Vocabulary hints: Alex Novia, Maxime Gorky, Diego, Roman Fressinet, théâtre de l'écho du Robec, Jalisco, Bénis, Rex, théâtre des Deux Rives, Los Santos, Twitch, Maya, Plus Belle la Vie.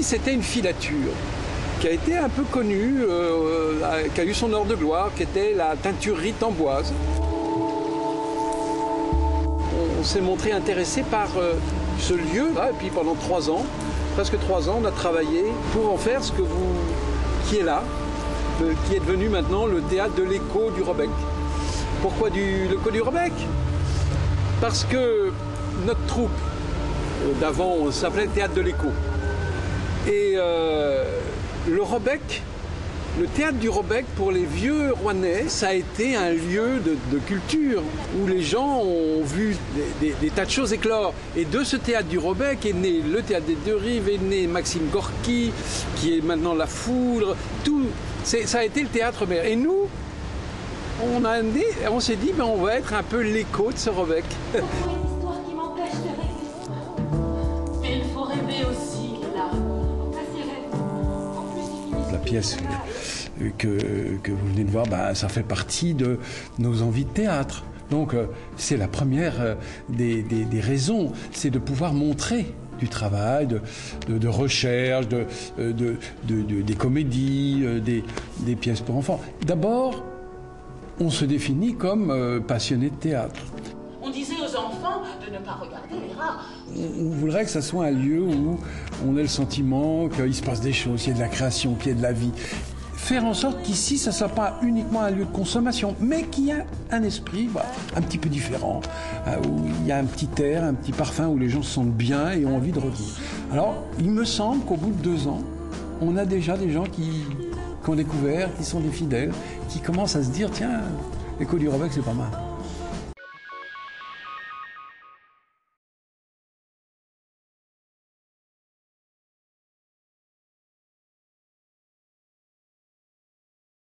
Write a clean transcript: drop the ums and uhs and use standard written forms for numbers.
ici, c'était une filature qui a été un peu connue, qui a eu son heure de gloire, qui était la teinturerie tamboise. On s'est montré intéressé par ce lieu-là, et puis pendant 3 ans, presque 3 ans, on a travaillé pour en faire ce que vous, qui est là, qui est devenu maintenant le théâtre de l'écho du Robec. Pourquoi l'écho du Robec? Parce que notre troupe, d'avant, on s'appelait théâtre de l'écho. Et le Robec, le théâtre du Robec, pour les vieux Rouennais, ça a été un lieu de culture où les gens ont vu des tas de choses éclore. Et de ce théâtre du Robec est né le théâtre des Deux Rives, est né Maxime Gorky, qui est maintenant La Foudre. Tout, ça a été le théâtre mère. Et nous, on s'est dit, ben, on va être un peu l'écho de ce Robec. La pièce que vous venez de voir, ben, ça fait partie de nos envies de théâtre. Donc c'est la première des raisons, c'est de pouvoir montrer du travail, de recherche, des comédies, des pièces pour enfants. D'abord, on se définit comme passionné de théâtre. On disait aux enfants de ne pas regarder les rats. On voudrait que ça soit un lieu où on ait le sentiment qu'il se passe des choses, qu'il y ait de la création, qu'il y ait de la vie. Faire en sorte qu'ici, ça ne soit pas uniquement un lieu de consommation, mais qu'il y a un esprit un petit peu différent, où il y a un petit air, un petit parfum, où les gens se sentent bien et ont envie de revenir. Alors, il me semble qu'au bout de 2 ans, on a déjà des gens qui ont découvert, qui sont des fidèles, qui commencent à se dire, tiens, l'écho du Robec, c'est pas mal.